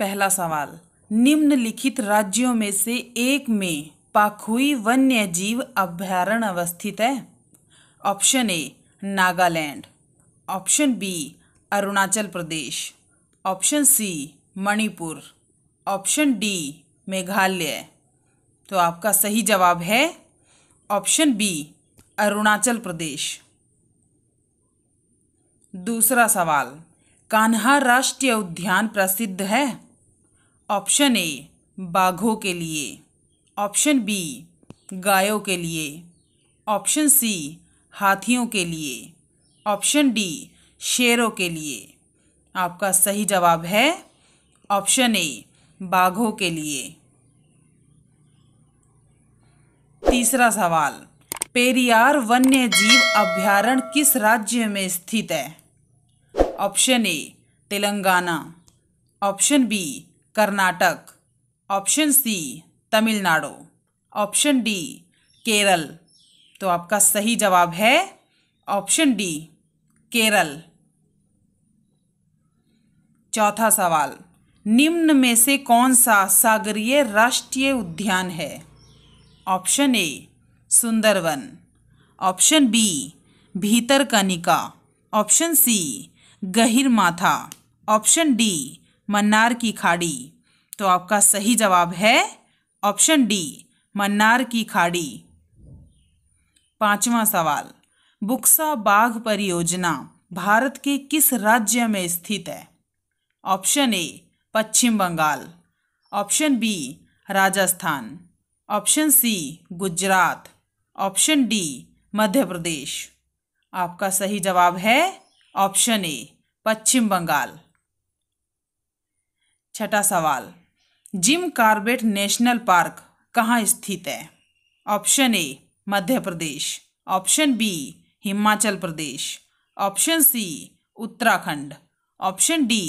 पहला सवाल, निम्नलिखित राज्यों में से एक में पाखुई वन्य जीव अभ्यारण्य अवस्थित है। Option A Nagaland, option B Arunachal Pradesh, option C Manipur, option D Meghalaya. तो आपका सही जवाब है ऑप्शन बी अरुणाचल प्रदेश। दूसरा सवाल, कान्हा राष्ट्रीय उद्यान प्रसिद्ध है। ऑप्शन ए बाघों के लिए, ऑप्शन बी गायों के लिए, ऑप्शन सी हाथियों के लिए, ऑप्शन डी शेरों के लिए। आपका सही जवाब है ऑप्शन ए बाघों के लिए। तीसरा सवाल, पेरियार वन्य जीव अभ्यारण्य किस राज्य में स्थित है। Option A Telangana, option B Karnataka, option C Tamil Nadu, option D Kerala. तो आपका सही जवाब है ऑप्शन डी केरल। चौथा सवाल, निम्न में से कौन सा सागरीय राष्ट्रीय उद्यान है। Option A Sundarban, option B Bhitarkanika, option C Gahirmatha, option D Mannar की खाड़ी। तो आपका सही जवाब है ऑप्शन डी मन्नार की खाड़ी। पांचवा सवाल, बुक्सा बाघ परियोजना भारत के किस राज्य में स्थित है। Option A Paschim Bangal, option B Rajasthan, option C Gujarat, option D Madhya Pradesh. आपका सही जवाब है ऑप्शन ए पश्चिम बंगाल। छठा सवाल, जिम कॉर्बेट नेशनल पार्क कहाँ स्थित है। Option A Madhya Pradesh, option B Himachal Pradesh, option C Uttarakhand, option D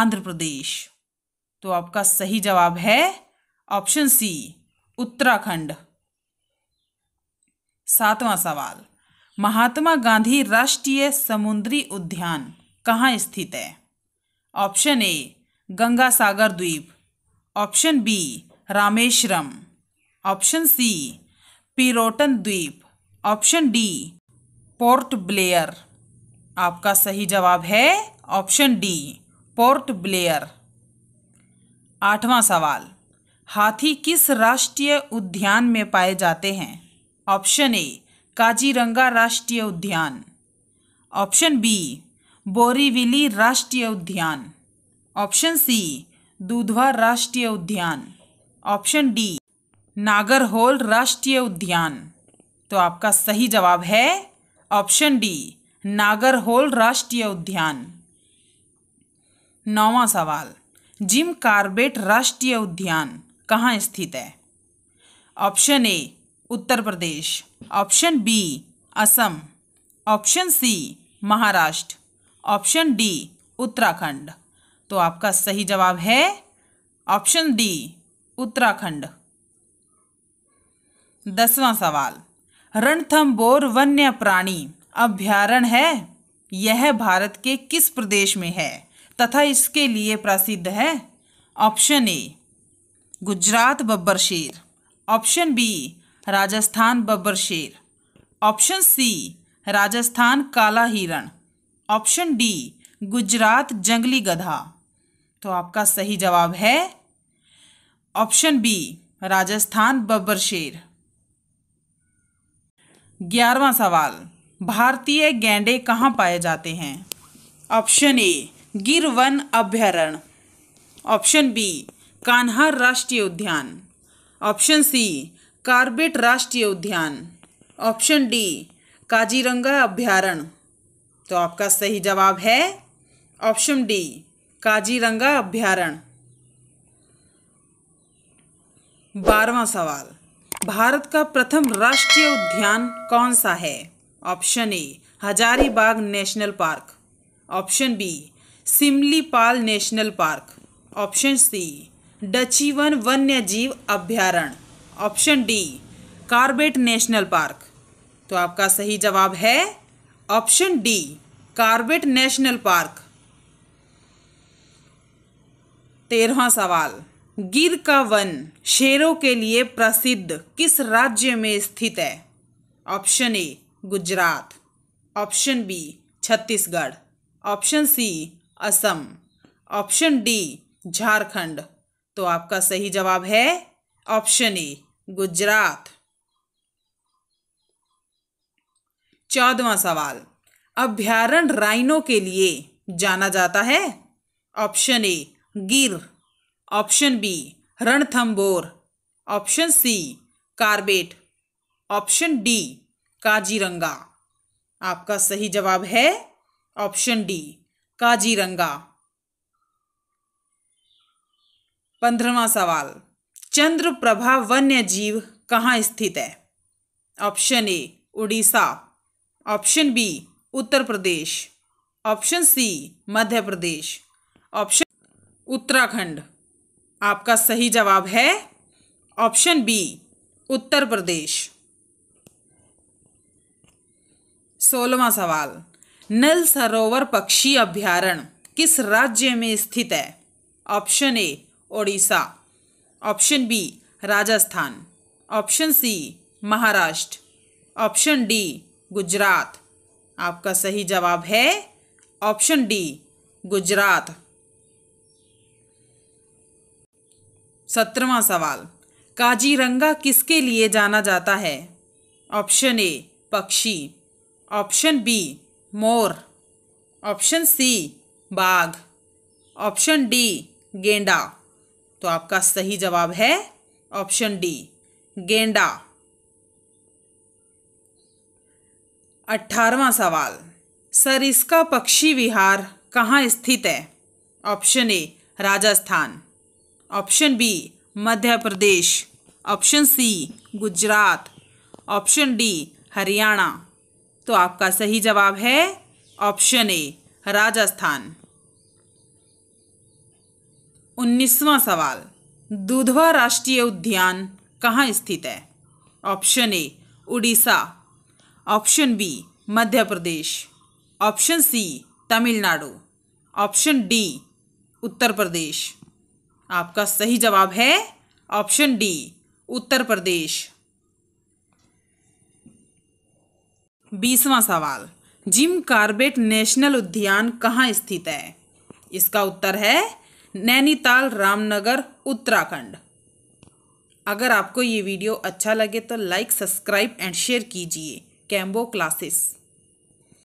Andhra Pradesh. तो आपका सही जवाब है ऑप्शन सी उत्तराखंड। सातवां सवाल, महात्मा गांधी राष्ट्रीय समुद्री उद्यान कहाँ स्थित है। ऑप्शन ए गंगा सागर द्वीप, option B Rameswaram, option C Pirotan द्वीप, ऑप्शन डी पोर्ट ब्लेयर। आपका सही जवाब है ऑप्शन डी पोर्ट ब्लेयर। आठवां सवाल, हाथी किस राष्ट्रीय उद्यान में पाए जाते हैं। ऑप्शन ए काजीरंगा राष्ट्रीय उद्यान, ऑप्शन बी बोरीविली राष्ट्रीय उद्यान, ऑप्शन सी दूधवा राष्ट्रीय उद्यान, ऑप्शन डी नागरहोल राष्ट्रीय उद्यान। तो आपका सही जवाब है ऑप्शन डी नागरहोल राष्ट्रीय उद्यान। नौवां सवाल, जिम कॉर्बेट राष्ट्रीय उद्यान कहाँ स्थित है। Option A Uttar Pradesh, option B Assam, option C Maharashtra, option D Uttarakhand. तो आपका सही जवाब है ऑप्शन डी उत्तराखंड। दसवां सवाल, रणथंभौर वन्य प्राणी अभ्यारण्य है। यह भारत के किस प्रदेश में है तथा इसके लिए प्रसिद्ध है। ऑप्शन ए गुजरात बब्बर शेर, ऑप्शन बी राजस्थान बब्बर शेर, ऑप्शन सी राजस्थान काला हिरण, ऑप्शन डी गुजरात जंगली गधा। तो आपका सही जवाब है ऑप्शन बी राजस्थान बब्बर शेर। 11वां सवाल, भारतीय गैंडे कहाँ पाए जाते हैं। ऑप्शन ए गिर वन अभ्यारण्य, ऑप्शन बी कान्हा राष्ट्रीय उद्यान, ऑप्शन सी कॉर्बेट राष्ट्रीय उद्यान, ऑप्शन डी काजीरंगा अभ्यारण्य। तो आपका सही जवाब है ऑप्शन डी काजीरंगा अभ्यारण्य। 12वां सवाल, भारत का प्रथम राष्ट्रीय उद्यान कौन सा है। ऑप्शन ए Hazaribagh national park, option B Similipal national park, option C डचीवन वन्य जीव अभ्यारण्य, option D Corbett national park. तो आपका सही जवाब है option D Corbett national park. 13वां सवाल, गिर का वन शेरों के लिए प्रसिद्ध किस राज्य में स्थित है? Option A Gujarat, option B Chhattisgarh, option C Assam, option D Jharkhand. तो आपका सही जवाब है ऑप्शन ए गुजरात। 14वां सवाल, अभ्यारण्य राइनो के लिए जाना जाता है? Option A Gir, option B Ranthambore, option C Corbett, option D Kaziranga. आपका सही जवाब है ऑप्शन डी काजीरंगा। 15वां सवाल, चंद्रप्रभा वन्य जीव कहाँ स्थित है? Option A Orissa, option B Uttar Pradesh, option C Madhya Pradesh, option Uttarakhand. आपका सही जवाब है ऑप्शन बी उत्तर प्रदेश। 16वां सवाल, नल सरोवर पक्षी अभ्यारण्य किस राज्य में स्थित है? Option A Odisha, option B Rajasthan, option C Maharashtra, option D Gujarat. आपका सही जवाब है ऑप्शन डी गुजरात। 17वां सवाल, काजीरंगा किसके लिए जाना जाता है? ऑप्शन ए पक्षी, ऑप्शन बी मोर, ऑप्शन सी बाघ, ऑप्शन डी गेंडा। तो आपका सही जवाब है ऑप्शन डी गेंडा। 18वां सवाल, सरिस्का पक्षी विहार कहाँ स्थित है? Option A Rajasthan, option B Madhya Pradesh, option C Gujarat, option D Haryana. तो आपका सही जवाब है ऑप्शन ए राजस्थान। 19वां सवाल, दूधवा राष्ट्रीय उद्यान कहाँ स्थित है? Option A Orissa, option B Madhya Pradesh, option C Tamil Nadu, option D Uttar Pradesh. आपका सही जवाब है ऑप्शन डी उत्तर प्रदेश। 20वां सवाल, जिम कॉर्बेट नेशनल उद्यान कहाँ स्थित है? इसका उत्तर है नैनीताल, रामनगर, उत्तराखंड। अगर आपको ये वीडियो अच्छा लगे तो लाइक, सब्सक्राइब एंड शेयर कीजिए। Combo classes.